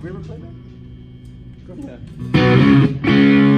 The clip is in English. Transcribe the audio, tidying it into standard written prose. Have we ever played that? Go ahead.